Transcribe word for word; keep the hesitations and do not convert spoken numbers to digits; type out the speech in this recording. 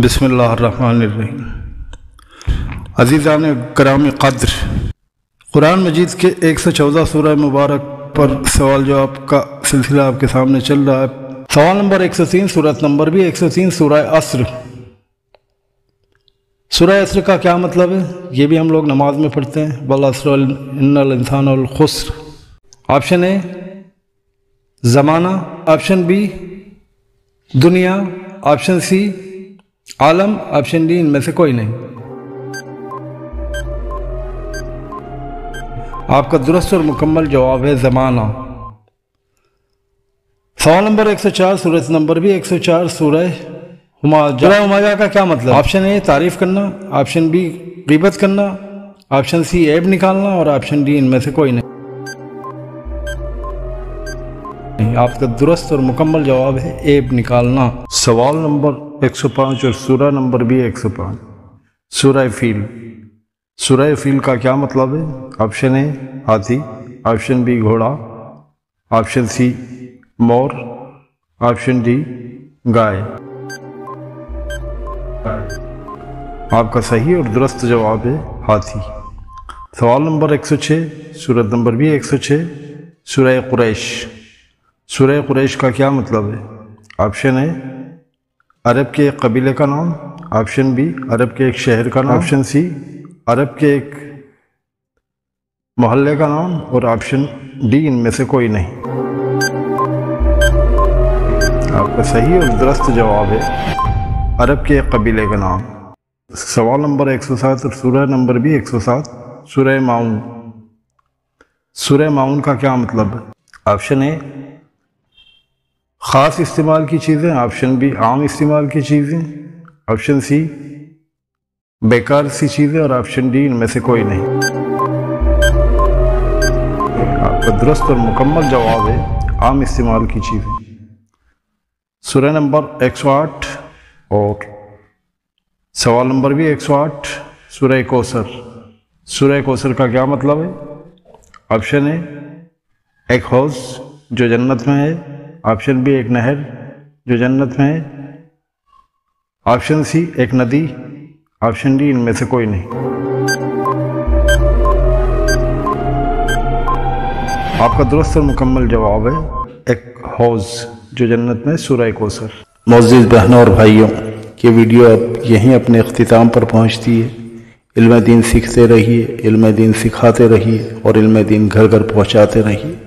बिस्मिल्लाहिर्रहमानिर्रहीम। अज़ीज़ान कराम क़द्र, कुरान मजीद के एक सौ चौदह सूरह मुबारक पर सवाल जवाब का सिलसिला आपके सामने चल रहा है। सवाल नंबर एक सौ तीन, सूरत नंबर भी एक सौ तीन, सूरह असर। सूरह असर का क्या मतलब है? ये भी हम लोग नमाज में पढ़ते हैं, वल अस्र इन्नल इंसानल खुस्र। ऑप्शन ए ज़माना, ऑप्शन बी दुनिया, ऑप्शन सी आलम, ऑप्शन डी इनमें से कोई नहीं। आपका दुरुस्त और मुकम्मल जवाब है ज़माना। सवाल नंबर एक सौ चार, सूरह नंबर भी एक सौ चार, सूरह हुमाजा। सूरह हुमाजा का क्या मतलब? ऑप्शन ए तारीफ करना, ऑप्शन बी गिबत करना, ऑप्शन सी ऐब निकालना और ऑप्शन डी इनमें से कोई नहीं। आपका दुरुस्त और मुकम्मल जवाब है ऐब निकालना। सवाल नंबर एक सौ पाँच और सूरह नंबर भी एक सौ पाँच, सूरह फील। सूरह फील का क्या मतलब है? ऑप्शन ए हाथी, ऑप्शन बी घोड़ा, ऑप्शन सी मोर, ऑप्शन डी गाय। आपका सही और दुरुस्त जवाब है हाथी। सवाल नंबर एक सौ छह, सूरह नंबर भी एक सौ छह, सूरह कुरैश। सूरह कुरैश का क्या मतलब है? ऑप्शन ए अरब के एक कबीले का नाम, ऑप्शन बी अरब के एक शहर का नाम, ऑप्शन सी अरब के एक मोहल्ले का नाम और ऑप्शन डी इनमें से कोई नहीं। आपका सही और दुरुस्त जवाब है अरब के एक कबीले का नाम। सवाल नंबर एक सौ सात और सूरह नंबर भी एक सौ सात, सुरह माउन। सुरह माउन का क्या मतलब है? ऑप्शन ए ख़ास इस्तेमाल की चीज़ें, ऑप्शन बी आम इस्तेमाल की चीज़ें, ऑप्शन सी बेकार सी चीज़ें और ऑप्शन डी इनमें से कोई नहीं। आपका दुरुस्त और मुकम्मल जवाब है आम इस्तेमाल की चीज़ें। सूरह नंबर एक सौ आठ और सवाल नंबर भी एक सौ आठ, सूरह कौसर। सूरह कौसर का क्या मतलब है? ऑप्शन ए एक हौज जो जन्नत में है, ऑप्शन बी एक नहर जो जन्नत में है, ऑप्शन सी एक नदी, ऑप्शन डी इनमें से कोई नहीं। आपका दुरुस्त और मुकम्मल जवाब है एक हौज जो जन्नत में, सूरह कौसर। मोअज़्ज़िज़ बहनों और भाइयों, ये वीडियो अब यहीं अपने इख्तिताम पर पहुंचती है। इल्म दीन सीखते रहिए, इल्म दीन सिखाते रहिए और इल्म दीन घर घर पहुंचाते रहिए।